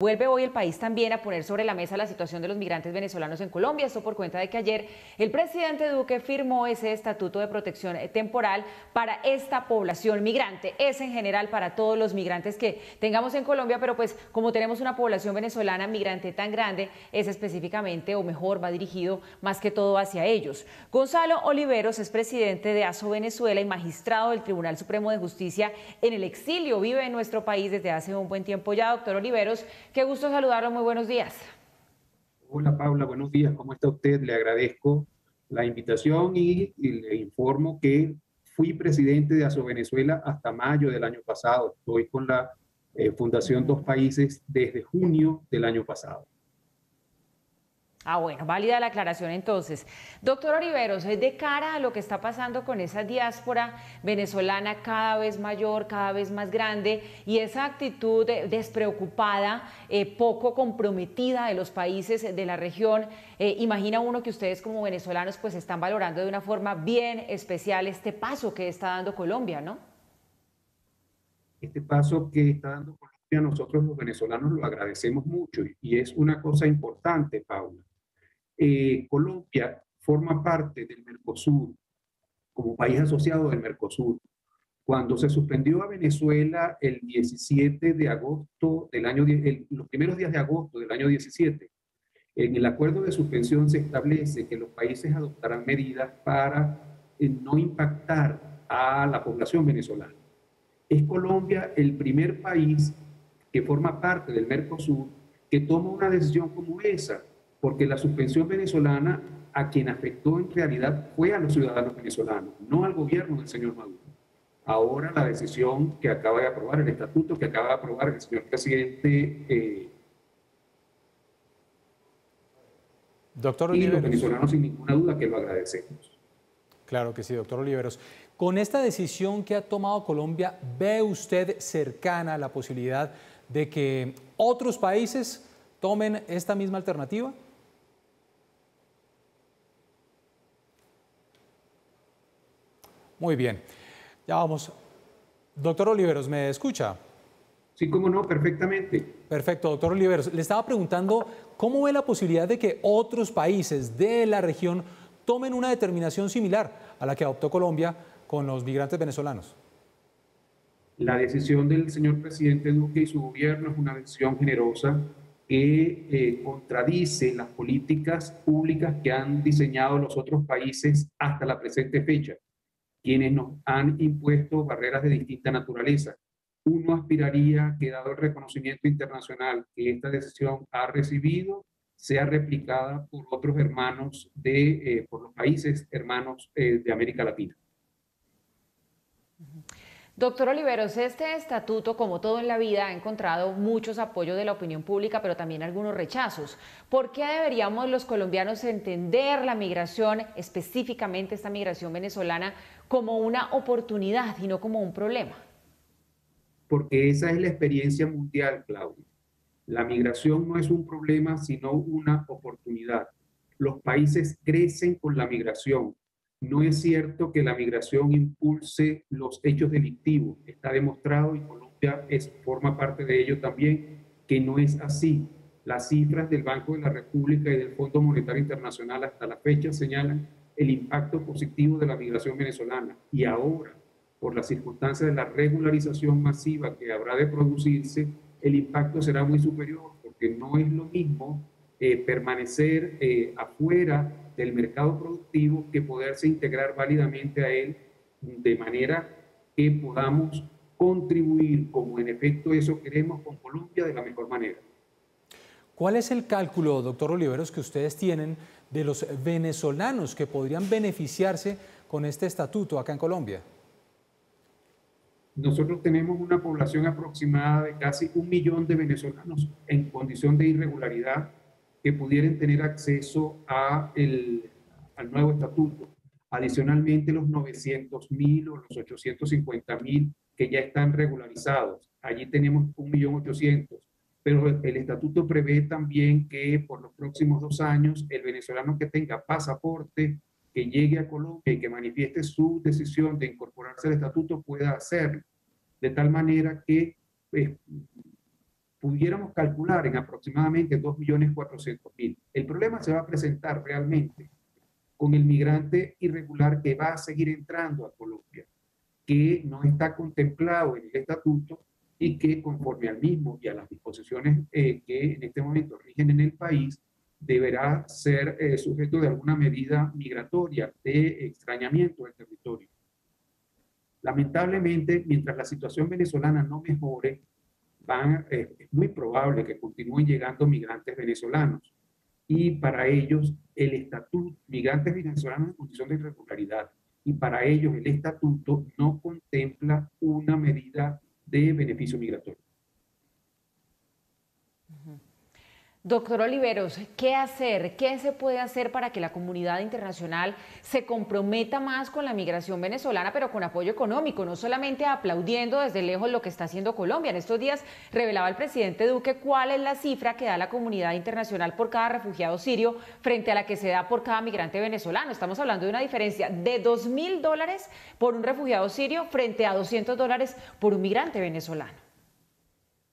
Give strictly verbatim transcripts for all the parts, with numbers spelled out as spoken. Vuelve hoy el país también a poner sobre la mesa la situación de los migrantes venezolanos en Colombia, esto por cuenta de que ayer el presidente Duque firmó ese estatuto de protección temporal para esta población migrante. Es en general para todos los migrantes que tengamos en Colombia, pero pues como tenemos una población venezolana migrante tan grande, es específicamente, o mejor, va dirigido más que todo hacia ellos. Gonzalo Oliveros es presidente de Asovenezuela y magistrado del Tribunal Supremo de Justicia en el exilio, vive en nuestro país desde hace un buen tiempo ya. Doctor Oliveros, qué gusto saludarlo, muy buenos días. Hola Paula, buenos días, ¿cómo está usted? Le agradezco la invitación y, y le informo que fui presidente de Asovenezuela hasta mayo del año pasado. Estoy con la eh, Fundación Dos Países desde junio del año pasado. Ah, bueno, válida la aclaración entonces. Doctor Oliveros, de cara a lo que está pasando con esa diáspora venezolana cada vez mayor, cada vez más grande, y esa actitud despreocupada, eh, poco comprometida de los países de la región, eh, imagina uno que ustedes como venezolanos pues están valorando de una forma bien especial este paso que está dando Colombia, ¿no? Este paso que está dando Colombia, nosotros los venezolanos lo agradecemos mucho, y es una cosa importante, Paula. Eh, Colombia forma parte del Mercosur, como país asociado del Mercosur. Cuando se suspendió a Venezuela el diecisiete de agosto del año, el, los primeros días de agosto del año diecisiete, en el acuerdo de suspensión se establece que los países adoptarán medidas para eh, no impactar a la población venezolana. Es Colombia el primer país que forma parte del Mercosur que toma una decisión como esa, porque la suspensión venezolana a quien afectó en realidad fue a los ciudadanos venezolanos, no al gobierno del señor Maduro. Ahora la decisión que acaba de aprobar, el estatuto que acaba de aprobar el señor presidente eh, Doctor Oliveros, y los venezolanos sin ninguna duda que lo agradecemos. Claro que sí, doctor Oliveros. Con esta decisión que ha tomado Colombia, ¿ve usted cercana la posibilidad de que otros países tomen esta misma alternativa? Muy bien, ya vamos. Doctor Oliveros, ¿me escucha? Sí, cómo no, perfectamente. Perfecto, doctor Oliveros. Le estaba preguntando cómo ve la posibilidad de que otros países de la región tomen una determinación similar a la que adoptó Colombia con los migrantes venezolanos. La decisión del señor presidente Duque y su gobierno es una decisión generosa, que eh, contradice las políticas públicas que han diseñado los otros países hasta la presente fecha, quienes nos han impuesto barreras de distinta naturaleza. Uno aspiraría que, dado el reconocimiento internacional que esta decisión ha recibido, sea replicada por otros hermanos, de, eh, por los países hermanos eh, de América Latina. Uh-huh. Doctor Oliveros, este estatuto, como todo en la vida, ha encontrado muchos apoyos de la opinión pública, pero también algunos rechazos. ¿Por qué deberíamos los colombianos entender la migración, específicamente esta migración venezolana, como una oportunidad y no como un problema? Porque esa es la experiencia mundial, Claudia. La migración no es un problema, sino una oportunidad. Los países crecen con la migración. No es cierto que la migración impulse los hechos delictivos. Está demostrado, y Colombia es, forma parte de ello también, que no es así. Las cifras del Banco de la República y del Fondo Monetario Internacional hasta la fecha señalan el impacto positivo de la migración venezolana. Y ahora, por las circunstancias de la regularización masiva que habrá de producirse, el impacto será muy superior, porque no es lo mismo eh, permanecer eh, afuera del mercado productivo que poderse integrar válidamente a él, de manera que podamos contribuir, como en efecto eso queremos con Colombia, de la mejor manera. ¿Cuál es el cálculo, doctor Oliveros, que ustedes tienen de los venezolanos que podrían beneficiarse con este estatuto acá en Colombia? Nosotros tenemos una población aproximada de casi un millón de venezolanos en condición de irregularidad que pudieran tener acceso a el, al nuevo estatuto. Adicionalmente, los novecientos mil o los ochocientos cincuenta mil que ya están regularizados. Allí tenemos un millón ochocientos mil, pero el estatuto prevé también que por los próximos dos años el venezolano que tenga pasaporte, que llegue a Colombia y que manifieste su decisión de incorporarse al estatuto pueda hacerlo, de tal manera que eh, pudiéramos calcular en aproximadamente dos millones cuatrocientos mil. El problema se va a presentar realmente con el migrante irregular que va a seguir entrando a Colombia, que no está contemplado en el estatuto y que conforme al mismo y a las disposiciones eh, que en este momento rigen en el país, deberá ser eh, sujeto de alguna medida migratoria de extrañamiento del territorio. Lamentablemente, mientras la situación venezolana no mejore, van, eh, es muy probable que continúen llegando migrantes venezolanos. Y para ellos, el estatuto, migrantes venezolanos en condición de irregularidad, y para ellos el estatuto no contempla una medida de beneficio migratorio. Uh-huh. Doctor Oliveros, ¿qué hacer? ¿Qué se puede hacer para que la comunidad internacional se comprometa más con la migración venezolana, pero con apoyo económico, no solamente aplaudiendo desde lejos lo que está haciendo Colombia? En estos días revelaba el presidente Duque cuál es la cifra que da la comunidad internacional por cada refugiado sirio frente a la que se da por cada migrante venezolano. Estamos hablando de una diferencia de dos mil dólares por un refugiado sirio frente a doscientos dólares por un migrante venezolano.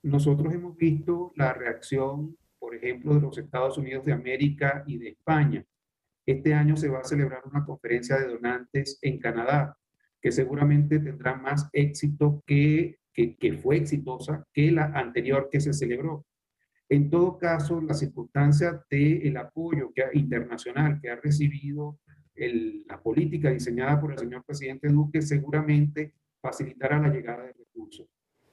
Nosotros hemos visto la reacción, por ejemplo, de los Estados Unidos de América y de España. Este año se va a celebrar una conferencia de donantes en Canadá, que seguramente tendrá más éxito que, que, que fue exitosa que la anterior que se celebró. En todo caso, las circunstancias del apoyo que ha, internacional que ha recibido el, la política diseñada por el señor presidente Duque seguramente facilitará la llegada de recursos.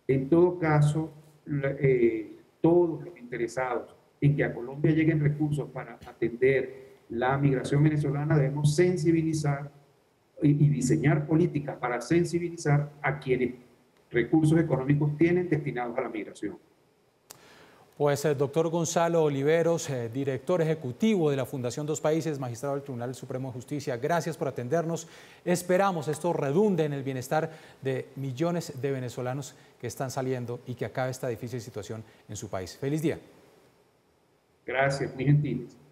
En todo caso, eh, todos los interesados en que a Colombia lleguen recursos para atender la migración venezolana debemos sensibilizar y diseñar políticas para sensibilizar a quienes recursos económicos tienen destinados a la migración. Pues el doctor Gonzalo Oliveros, eh, director ejecutivo de la Fundación Dos Países, magistrado del Tribunal Supremo de Justicia, gracias por atendernos. Esperamos esto redunde en el bienestar de millones de venezolanos que están saliendo y que acabe esta difícil situación en su país. Feliz día. Gracias, muy gentiles.